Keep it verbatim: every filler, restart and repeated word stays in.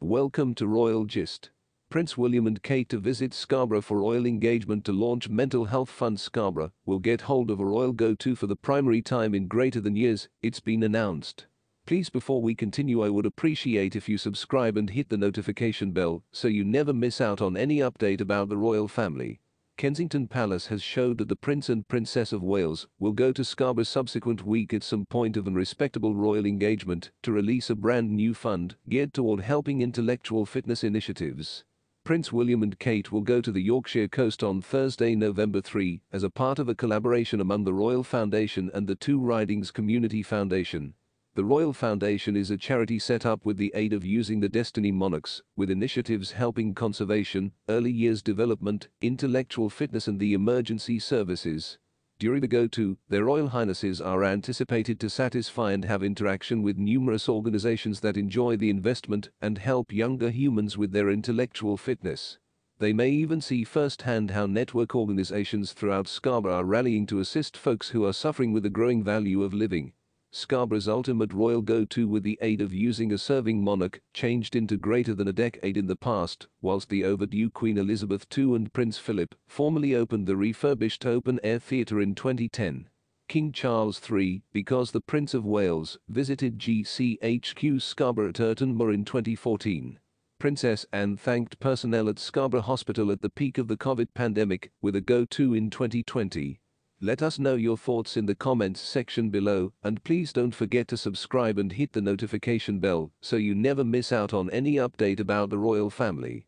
Welcome to Royal Gist. Prince William and Kate to visit Scarborough for royal engagement to launch mental health fund. Scarborough will get hold of a royal go-to for the primary time in greater than years, it's been announced. Please, before we continue, I would appreciate if you subscribe and hit the notification bell so you never miss out on any update about the royal family. Kensington Palace has showed that the Prince and Princess of Wales will go to Scarborough subsequent week at some point of an respectable royal engagement to release a brand new fund geared toward helping intellectual fitness initiatives. Prince William and Kate will go to the Yorkshire coast on Thursday, November third, as a part of a collaboration among the Royal Foundation and the Two Ridings Community Foundation. The Royal Foundation is a charity set up with the aid of using the Destiny Monarchs, with initiatives helping conservation, early years development, intellectual fitness and the emergency services. During the go-to, their Royal Highnesses are anticipated to satisfy and have interaction with numerous organizations that enjoy the investment and help younger humans with their intellectual fitness. They may even see firsthand how network organizations throughout Scarborough are rallying to assist folks who are suffering with the growing value of living. Scarborough's ultimate royal go-to, with the aid of using a serving monarch changed into greater than a decade in the past, whilst the overdue Queen Elizabeth the Second and Prince Philip formally opened the refurbished open-air theatre in twenty ten. King Charles the Third, because the Prince of Wales, visited G C H Q Scarborough at Irton Moor in twenty fourteen. Princess Anne thanked personnel at Scarborough Hospital at the peak of the COVID pandemic with a go-to in twenty twenty. Let us know your thoughts in the comments section below, and please don't forget to subscribe and hit the notification bell so you never miss out on any update about the royal family.